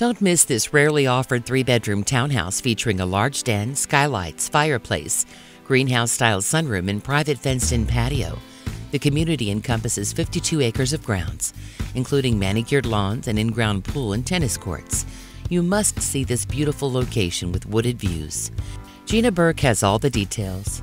Don't miss this rarely offered three-bedroom townhouse featuring a large den, skylights, fireplace, greenhouse-style sunroom, and private fenced-in patio. The community encompasses 52 acres of grounds, including manicured lawns, an in-ground pool, and tennis courts. You must see this beautiful location with wooded views. Gina Burke has all the details.